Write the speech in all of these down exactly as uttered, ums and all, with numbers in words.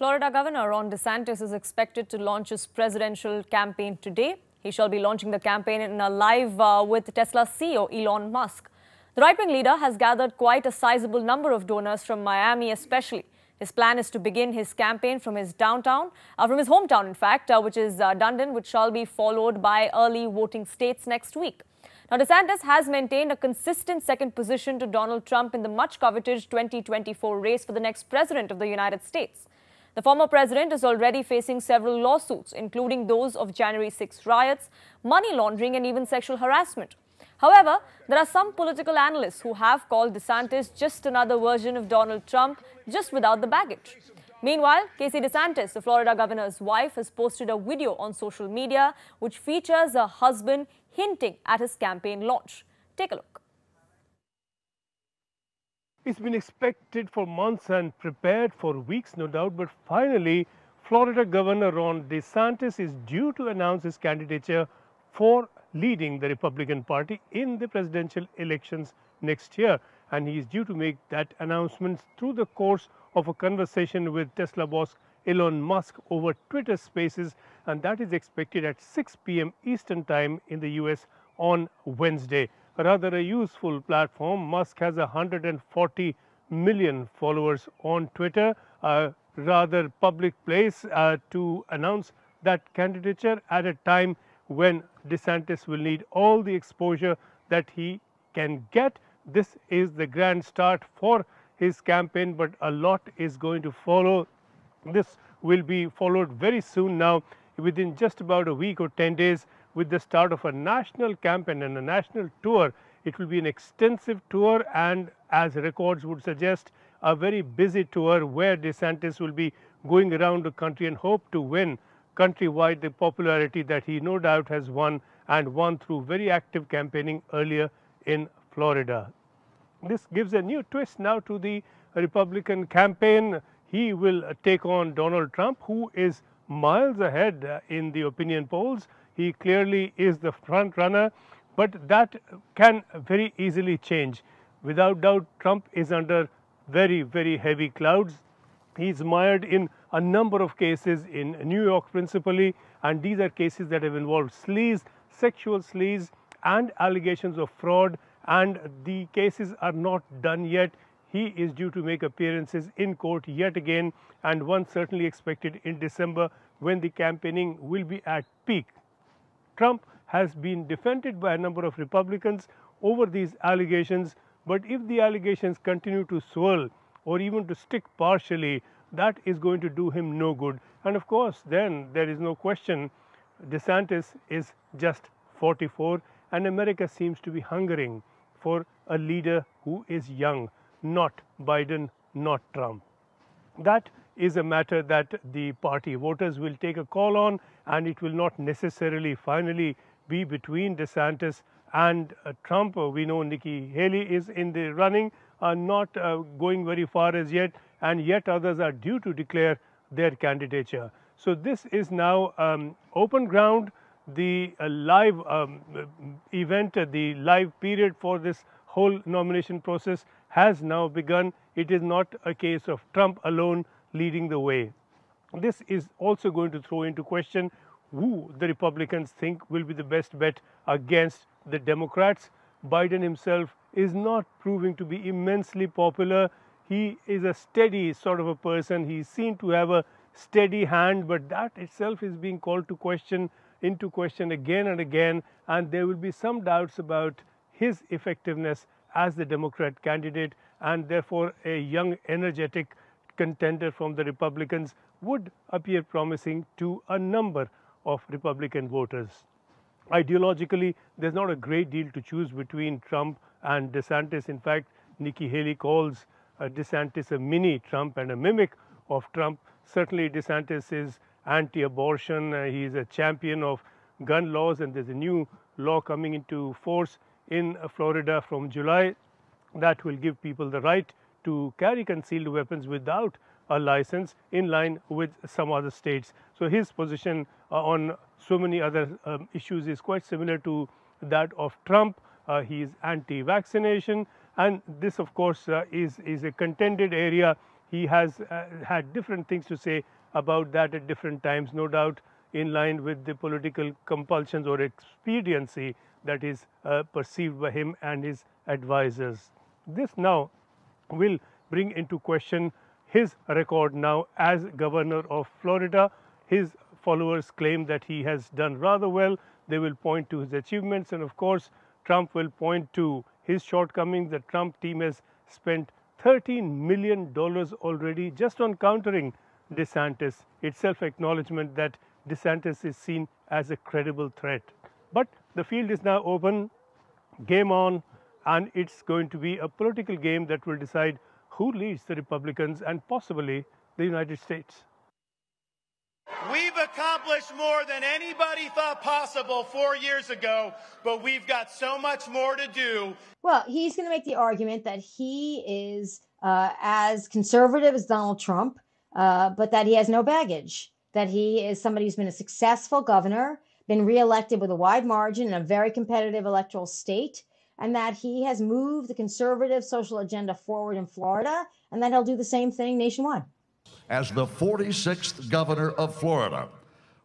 Florida Governor Ron DeSantis is expected to launch his presidential campaign today. He shall be launching the campaign in a live uh, with Tesla C E O Elon Musk. The right-wing leader has gathered quite a sizable number of donors from Miami especially. His plan is to begin his campaign from his downtown, uh, from his hometown in fact, uh, which is uh, Dunedin, which shall be followed by early voting states next week. Now, DeSantis has maintained a consistent second position to Donald Trump in the much-coveted twenty twenty-four race for the next president of the United States. The former president is already facing several lawsuits, including those of January sixth riots, money laundering and even sexual harassment. However, there are some political analysts who have called DeSantis just another version of Donald Trump, just without the baggage. Meanwhile, Casey DeSantis, the Florida governor's wife, has posted a video on social media which features her husband hinting at his campaign launch. Take a look. It's been expected for months and prepared for weeks, no doubt, but finally, Florida Governor Ron DeSantis is due to announce his candidature for leading the Republican Party in the presidential elections next year. And he is due to make that announcement through the course of a conversation with Tesla boss Elon Musk over Twitter Spaces, and that is expected at six p m Eastern Time in the U S on Wednesday. Rather a useful platform. Musk has one hundred forty million followers on Twitter, a rather public place uh, to announce that candidature at a time when DeSantis will need all the exposure that he can get. This is the grand start for his campaign, but a lot is going to follow. This will be followed very soon now, within just about a week or ten days, with the start of a national campaign and a national tour. It will be an extensive tour and, as records would suggest, a very busy tour where DeSantis will be going around the country and hope to win countrywide the popularity that he no doubt has won, and won through very active campaigning earlier in Florida. This gives a new twist now to the Republican campaign. He will take on Donald Trump, who is miles ahead in the opinion polls. He clearly is the front runner, but that can very easily change. Without doubt, Trump is under very, very heavy clouds. He's mired in a number of cases in New York principally, and these are cases that have involved sleaze, sexual sleaze, and allegations of fraud, and the cases are not done yet. He is due to make appearances in court yet again, and one certainly expected in December, when the campaigning will be at peak. Trump has been defended by a number of Republicans over these allegations, but if the allegations continue to swirl or even to stick partially, that is going to do him no good. And of course, then there is no question, DeSantis is just forty-four, and America seems to be hungering for a leader who is young. Not Biden, not Trump. That is a matter that the party voters will take a call on, and it will not necessarily finally be between DeSantis and uh, Trump. We know Nikki Haley is in the running, uh, not uh, going very far as yet, and yet others are due to declare their candidature. So this is now um, open ground. The uh, live um, event, uh, the live period for this whole nomination process has now begun. It is not a case of Trump alone leading the way. This is also going to throw into question who the Republicans think will be the best bet against the Democrats. Biden himself is not proving to be immensely popular. He is a steady sort of a person. He seemed to have a steady hand, but that itself is being called to question, into question again and again, and there will be some doubts about his effectiveness as the Democrat candidate, and therefore a young, energetic contender from the Republicans would appear promising to a number of Republican voters. Ideologically, there's not a great deal to choose between Trump and DeSantis. In fact, Nikki Haley calls uh, DeSantis a mini-Trump and a mimic of Trump. Certainly, DeSantis is anti-abortion. Uh, he's a champion of gun laws, and there's a new law coming into force in Florida from July that will give people the right to carry concealed weapons without a license, in line with some other states. So his position uh, on so many other um, issues is quite similar to that of Trump. Uh, he is anti-vaccination, and this of course uh, is, is a contended area. He has uh, had different things to say about that at different times, no doubt in line with the political compulsions or expediency that is uh, perceived by him and his advisors. This now will bring into question his record now as governor of Florida. His followers claim that he has done rather well. They will point to his achievements, and of course Trump will point to his shortcomings. The Trump team has spent thirteen million dollars already just on countering DeSantis. It's self-acknowledgement that DeSantis is seen as a credible threat. But the field is now open, game on, and it's going to be a political game that will decide who leads the Republicans and possibly the United States. We've accomplished more than anybody thought possible four years ago, but we've got so much more to do. Well, he's going to make the argument that he is uh, as conservative as Donald Trump, uh, but that he has no baggage, that he is somebody who's been a successful governor, been reelected with a wide margin in a very competitive electoral state, and that he has moved the conservative social agenda forward in Florida, and that he'll do the same thing nationwide. As the forty-sixth governor of Florida,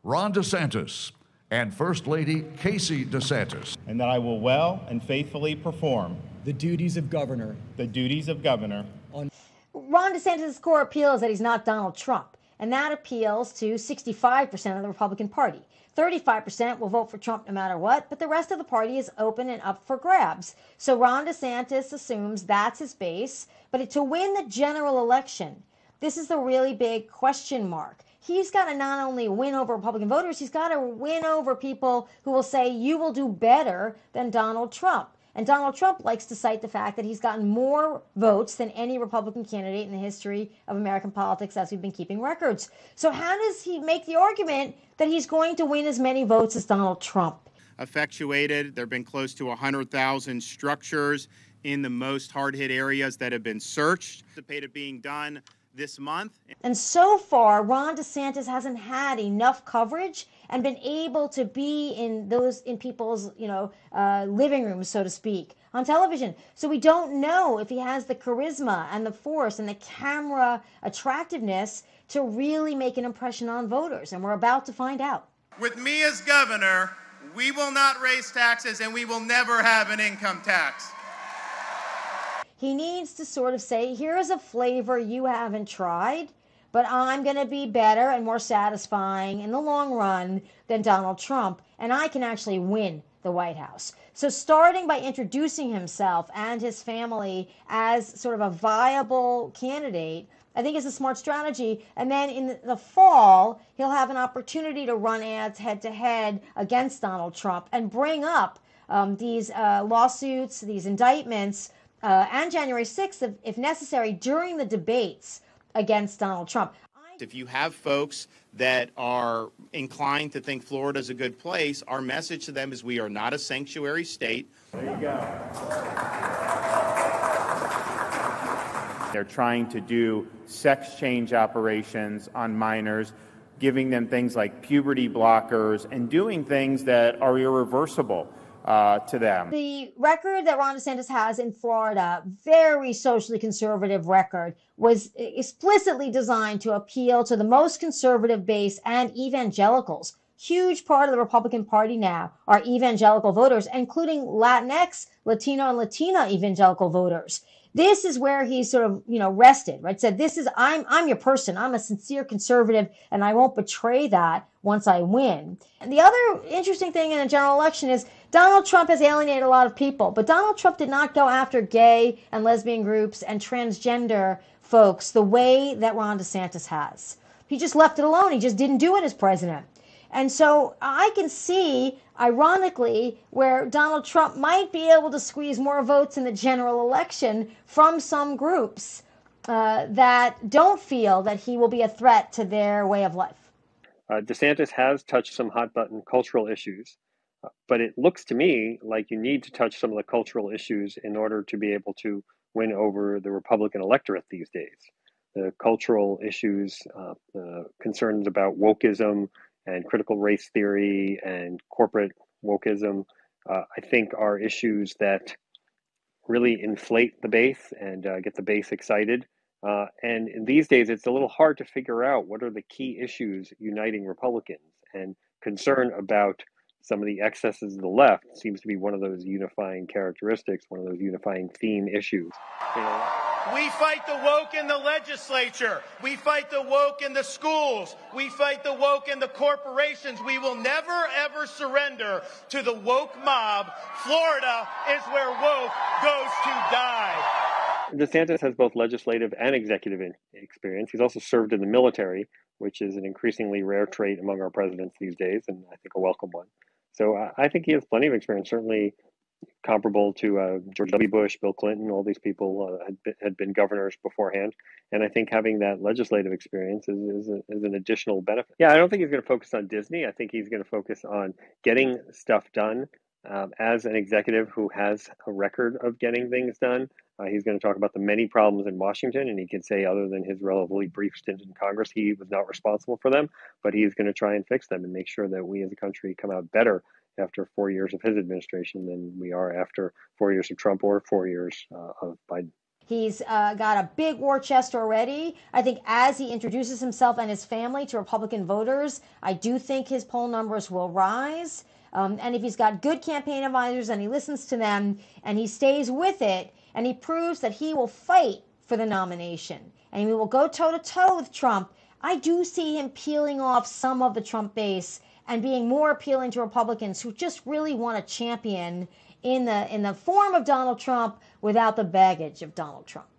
Ron DeSantis and First Lady Casey DeSantis. And that I will well and faithfully perform the duties of governor. The duties of governor. On Ron DeSantis' core appeal is that he's not Donald Trump, and that appeals to sixty-five percent of the Republican Party. thirty-five percent will vote for Trump no matter what, but the rest of the party is open and up for grabs. So Ron DeSantis assumes that's his base, but to win the general election, this is the really big question mark. He's got to not only win over Republican voters, he's got to win over people who will say, you will do better than Donald Trump. And Donald Trump likes to cite the fact that he's gotten more votes than any Republican candidate in the history of American politics as we've been keeping records. So how does he make the argument that he's going to win as many votes as Donald Trump? Effectuated, there have been close to one hundred thousand structures in the most hard-hit areas that have been searched. Anticipated being done this month. And so far, Ron DeSantis hasn't had enough coverage and been able to be in those in people's, you know, uh, living rooms, so to speak, on television. So we don't know if he has the charisma and the force and the camera attractiveness to really make an impression on voters. And we're about to find out. With me as governor, we will not raise taxes and we will never have an income tax. He needs to sort of say, here's a flavor you haven't tried, but I'm going to be better and more satisfying in the long run than Donald Trump, and I can actually win the White House. So starting by introducing himself and his family as sort of a viable candidate, I think is a smart strategy. And then in the fall, he'll have an opportunity to run ads head-to-head against Donald Trump and bring up um, these uh, lawsuits, these indictments, Uh, and January sixth, if, if necessary, during the debates against Donald Trump. If you have folks that are inclined to think Florida is a good place, our message to them is we are not a sanctuary state. There you go. They're trying to do sex change operations on minors, giving them things like puberty blockers and doing things that are irreversible. Uh, to them. The record that Ron DeSantis has in Florida, very socially conservative record, was explicitly designed to appeal to the most conservative base and evangelicals. Huge part of the Republican Party now are evangelical voters, including Latinx, Latino and Latina evangelical voters. This is where he sort of, you know, rested, right? Said, this is, I'm, I'm your person. I'm a sincere conservative and I won't betray that once I win. And the other interesting thing in a general election is Donald Trump has alienated a lot of people, but Donald Trump did not go after gay and lesbian groups and transgender folks the way that Ron DeSantis has. He just left it alone. He just didn't do it as president. And so I can see, ironically, where Donald Trump might be able to squeeze more votes in the general election from some groups uh, that don't feel that he will be a threat to their way of life. Uh, DeSantis has touched some hot-button cultural issues. But it looks to me like you need to touch some of the cultural issues in order to be able to win over the Republican electorate these days. The cultural issues, uh, the concerns about wokeism and critical race theory and corporate wokeism, uh, I think are issues that really inflate the base and uh, get the base excited Uh, and in these days, it's a little hard to figure out what are the key issues uniting Republicans, and concern about some of the excesses of the left seems to be one of those unifying characteristics, one of those unifying theme issues. You know, we fight the woke in the legislature. We fight the woke in the schools. We fight the woke in the corporations. We will never, ever surrender to the woke mob. Florida is where woke goes to die. DeSantis has both legislative and executive experience. He's also served in the military, which is an increasingly rare trait among our presidents these days, and I think a welcome one. So uh, I think he has plenty of experience, certainly comparable to uh, George W. Bush, Bill Clinton. All these people uh, had, been, had been governors beforehand. And I think having that legislative experience is, is, a, is an additional benefit. Yeah, I don't think he's going to focus on Disney. I think he's going to focus on getting stuff done. Um, as an executive who has a record of getting things done, uh, he's going to talk about the many problems in Washington, and he can say, other than his relatively brief stint in Congress, he was not responsible for them, but he's going to try and fix them and make sure that we as a country come out better after four years of his administration than we are after four years of Trump or four years uh, of Biden. He's uh, got a big war chest already. I think as he introduces himself and his family to Republican voters, I do think his poll numbers will rise. Um, and if he's got good campaign advisors and he listens to them and he stays with it and he proves that he will fight for the nomination and he will go toe to toe with Trump, I do see him peeling off some of the Trump base and being more appealing to Republicans who just really want a champion in the in the form of Donald Trump without the baggage of Donald Trump.